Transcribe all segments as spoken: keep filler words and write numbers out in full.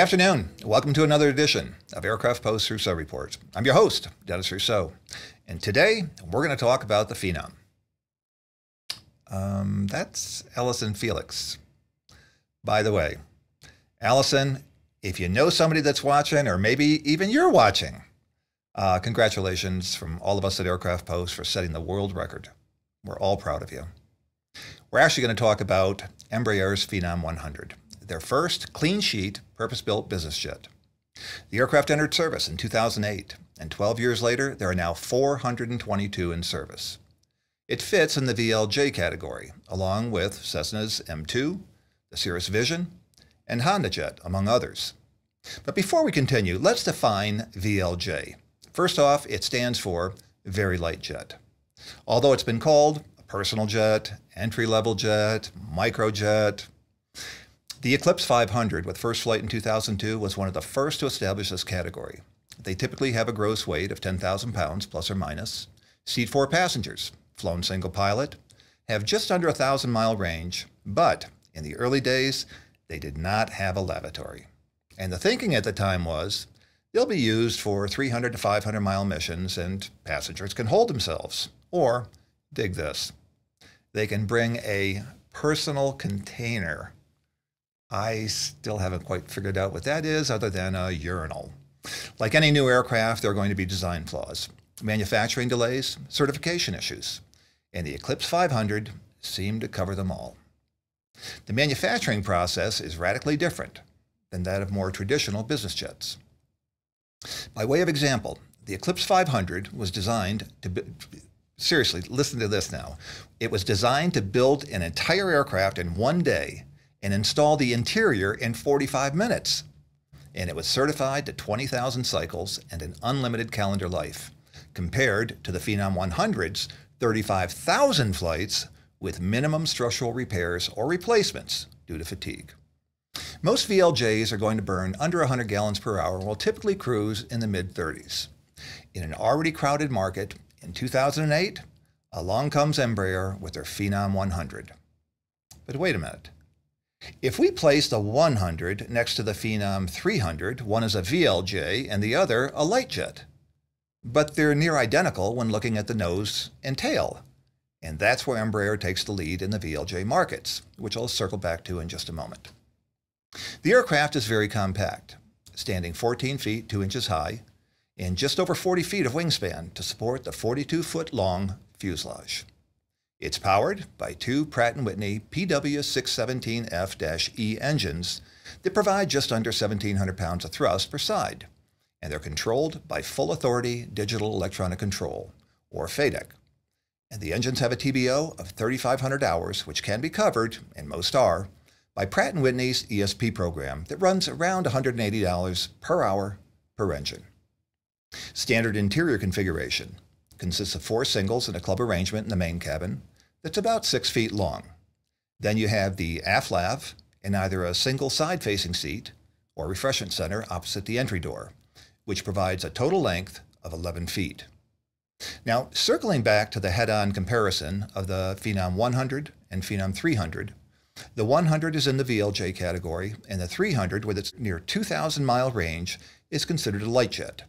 Good afternoon. Welcome to another edition of Aircraft Post Rousseau Report. I'm your host, Dennis Rousseau, and today we're going to talk about the Phenom. Um, that's Allison Felix. By the way, Allison, if you know somebody that's watching, or maybe even you're watching, uh, congratulations from all of us at Aircraft Post for setting the world record. We're all proud of you. We're actually going to talk about Embraer's Phenom one hundred. Their first clean-sheet, purpose-built business jet. The aircraft entered service in two thousand eight, and twelve years later, there are now four hundred twenty-two in service. It fits in the V L J category, along with Cessna's M two, the Cirrus Vision, and HondaJet, among others. But before we continue, let's define V L J. First off, it stands for Very Light Jet. Although it's been called a personal jet, entry-level jet, microjet, the Eclipse five hundred, with first flight in two thousand two, was one of the first to establish this category. They typically have a gross weight of ten thousand pounds, plus or minus, seat four passengers, flown single pilot, have just under a one thousand mile range, but in the early days, they did not have a lavatory. And the thinking at the time was, they'll be used for three hundred to five hundred mile missions, and passengers can hold themselves. Or, dig this, they can bring a personal container. I still haven't quite figured out what that is, other than a urinal. Like any new aircraft, there are going to be design flaws, manufacturing delays, certification issues, and the Eclipse five hundred seemed to cover them all. The manufacturing process is radically different than that of more traditional business jets. By way of example, the Eclipse five hundred was designed to be, seriously, listen to this now. It was designed to build an entire aircraft in one day and install the interior in forty-five minutes. And it was certified to twenty thousand cycles and an unlimited calendar life, compared to the Phenom one hundred's thirty-five thousand flights with minimum structural repairs or replacements due to fatigue. Most V L Js are going to burn under one hundred gallons per hour and will typically cruise in the mid thirties. In an already crowded market, in two thousand eight, along comes Embraer with their Phenom one hundred. But wait a minute. If we place the one hundred next to the Phenom three hundred, one is a V L J and the other a light jet. But they're near identical when looking at the nose and tail. And that's where Embraer takes the lead in the V L J markets, which I'll circle back to in just a moment. The aircraft is very compact, standing fourteen feet two inches high and just over forty feet of wingspan to support the forty-two foot long fuselage. It's powered by two Pratt and Whitney P W six seventeen F E engines that provide just under seventeen hundred pounds of thrust per side, and they're controlled by Full Authority Digital Electronic Control, or FADEC. And the engines have a T B O of thirty-five hundred hours, which can be covered, and most are, by Pratt and Whitney's E S P program that runs around one hundred eighty dollars per hour per engine. Standard interior configuration consists of four singles and a club arrangement in the main cabin that's about six feet long. Then you have the aft-lav and either a single side-facing seat or refreshment center opposite the entry door, which provides a total length of eleven feet. Now, circling back to the head-on comparison of the Phenom one hundred and Phenom three hundred, the one hundred is in the V L J category, and the three hundred, with its near two thousand mile range, is considered a light jet.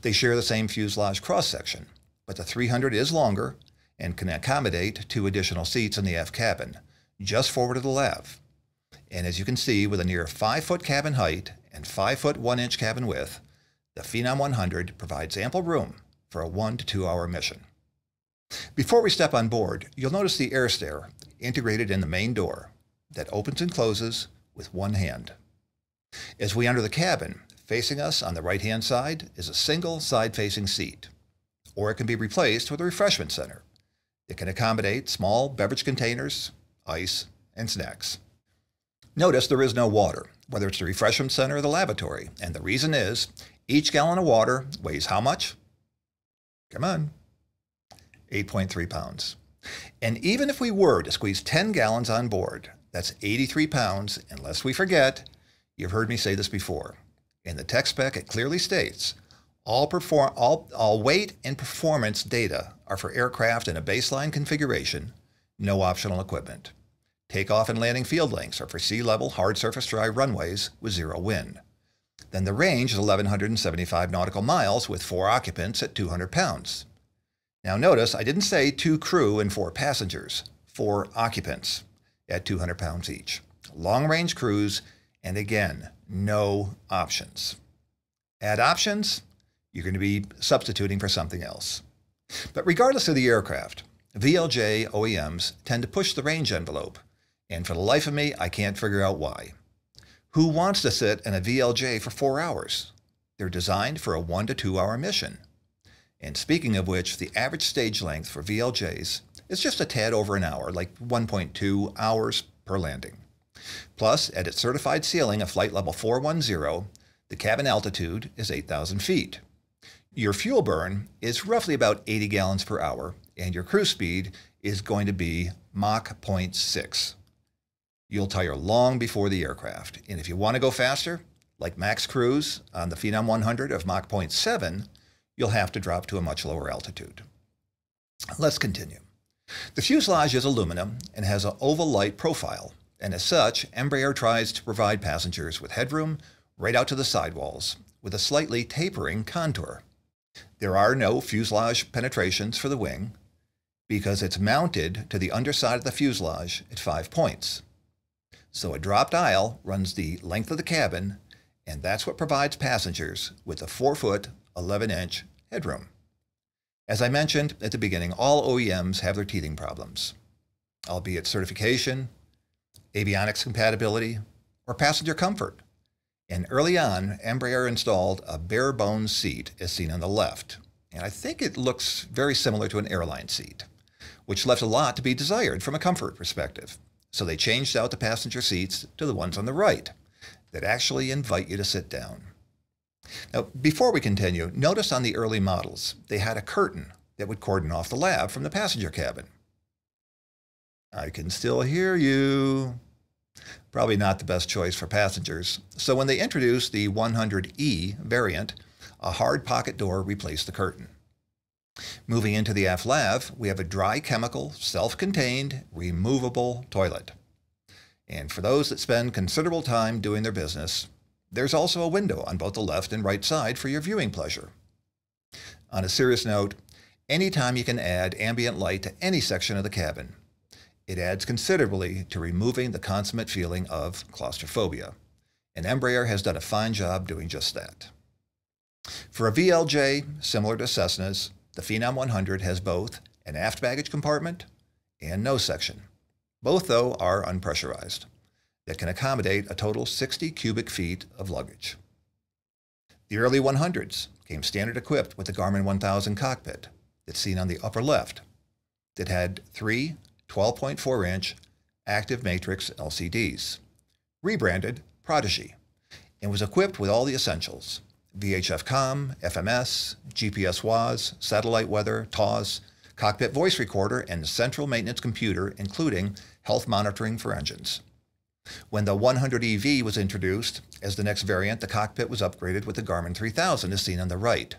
They share the same fuselage cross-section, but the three hundred is longer and can accommodate two additional seats in the aft cabin, just forward of the lav. And as you can see, with a near five foot cabin height and five foot one inch cabin width, the Phenom one hundred provides ample room for a one to two hour mission. Before we step on board, you'll notice the air stair integrated in the main door that opens and closes with one hand. As we enter the cabin, facing us on the right-hand side is a single side-facing seat, or it can be replaced with a refreshment center. It can accommodate small beverage containers, ice, and snacks. Notice there is no water, whether it's the refreshment center or the lavatory, and the reason is each gallon of water weighs how much? Come on, eight point three pounds. And even if we were to squeeze ten gallons on board, that's eighty-three pounds, unless we forget, you've heard me say this before. In the tech spec, it clearly states, All, perform, all, all weight and performance data are for aircraft in a baseline configuration, no optional equipment. Takeoff and landing field lengths are for sea level, hard surface dry runways with zero wind, Then the range is eleven seventy-five nautical miles with four occupants at two hundred pounds. Now notice I didn't say two crew and four passengers, four occupants at two hundred pounds each. Long-range cruise, and again, no options. Add options, you're going to be substituting for something else. But regardless of the aircraft, V L J O E Ms tend to push the range envelope, and for the life of me, I can't figure out why. Who wants to sit in a V L J for four hours? They're designed for a one to two hour mission. And speaking of which, the average stage length for V L Js is just a tad over an hour, like one point two hours per landing. Plus, at its certified ceiling of flight level four one zero, the cabin altitude is eight thousand feet. Your fuel burn is roughly about eighty gallons per hour, and your cruise speed is going to be Mach zero point six. You'll tire long before the aircraft, and if you want to go faster, like max cruise on the Phenom one hundred of Mach zero point seven, you'll have to drop to a much lower altitude. Let's continue. The fuselage is aluminum and has an oval-like profile, and as such, Embraer tries to provide passengers with headroom right out to the sidewalls with a slightly tapering contour. There are no fuselage penetrations for the wing because it's mounted to the underside of the fuselage at five points. So a dropped aisle runs the length of the cabin, and that's what provides passengers with a four foot, eleven inch headroom. As I mentioned at the beginning, all O E Ms have their teething problems, albeit certification, avionics compatibility, or passenger comfort. And early on, Embraer installed a bare-bones seat as seen on the left, and I think it looks very similar to an airline seat, which left a lot to be desired from a comfort perspective. So they changed out the passenger seats to the ones on the right that actually invite you to sit down. Now, before we continue, notice on the early models, they had a curtain that would cordon off the lab from the passenger cabin. I can still hear you. Probably not the best choice for passengers. So when they introduced the one hundred E variant, a hard pocket door replaced the curtain. Moving into the aft-lav, we have a dry chemical, self-contained, removable toilet. And for those that spend considerable time doing their business, there's also a window on both the left and right side for your viewing pleasure. On a serious note, anytime you can add ambient light to any section of the cabin, it adds considerably to removing the consummate feeling of claustrophobia. And Embraer has done a fine job doing just that. For a V L J, similar to Cessna's, the Phenom one hundred has both an aft baggage compartment and no section. Both, though, are unpressurized. That can accommodate a total sixty cubic feet of luggage. The early one hundreds came standard equipped with the Garmin one thousand cockpit that's seen on the upper left that had three twelve point four inch active matrix L C Ds, rebranded Prodigy, and was equipped with all the essentials. V H F COM, F M S, G P S WAAS, satellite weather, TAWS, cockpit voice recorder, and central maintenance computer, including health monitoring for engines. When the one hundred E V was introduced as the next variant, the cockpit was upgraded with the Garmin three thousand as seen on the right,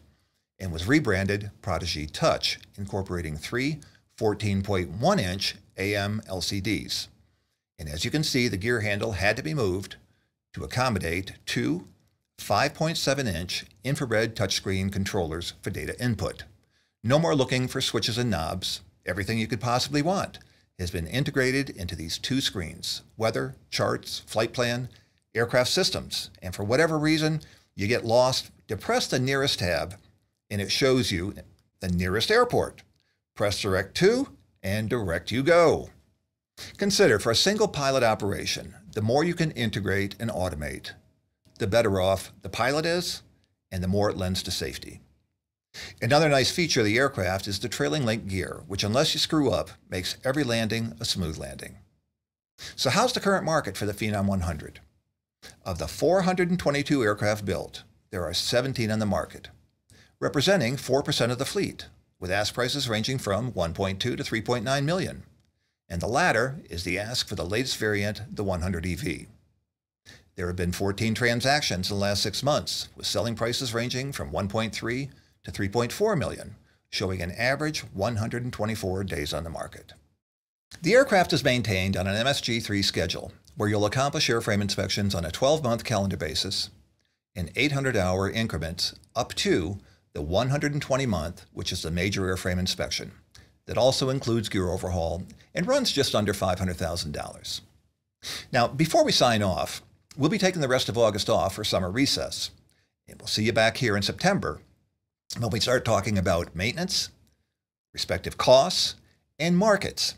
and was rebranded Prodigy Touch, incorporating three fourteen point one inch A M L C Ds. And as you can see, the gear handle had to be moved to accommodate two five point seven inch infrared touchscreen controllers for data input. No more looking for switches and knobs. Everything you could possibly want has been integrated into these two screens: weather, charts, flight plan, aircraft systems. And for whatever reason, you get lost, depress the nearest tab, and it shows you the nearest airport. Press direct to, and direct you go. Consider, for a single pilot operation, the more you can integrate and automate, the better off the pilot is, and the more it lends to safety. Another nice feature of the aircraft is the trailing link gear, which, unless you screw up, makes every landing a smooth landing. So how's the current market for the Phenom one hundred? Of the four hundred twenty-two aircraft built, there are seventeen on the market, representing four percent of the fleet, with ask prices ranging from one point two to three point nine million. And the latter is the ask for the latest variant, the one hundred E V. There have been fourteen transactions in the last six months, with selling prices ranging from one point three to three point four million, showing an average one hundred twenty-four days on the market. The aircraft is maintained on an M S G three schedule, where you'll accomplish airframe inspections on a twelve month calendar basis, in eight hundred hour increments up to the one hundred twenty month, which is the major airframe inspection. That also includes gear overhaul and runs just under five hundred thousand dollars. Now, before we sign off, we'll be taking the rest of August off for summer recess. And we'll see you back here in September when we start talking about maintenance, respective costs, and markets.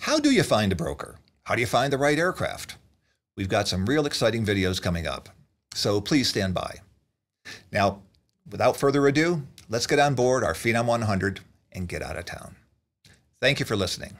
How do you find a broker? How do you find the right aircraft? We've got some real exciting videos coming up, so please stand by. Now, without further ado, let's get on board our Phenom one hundred and get out of town. Thank you for listening.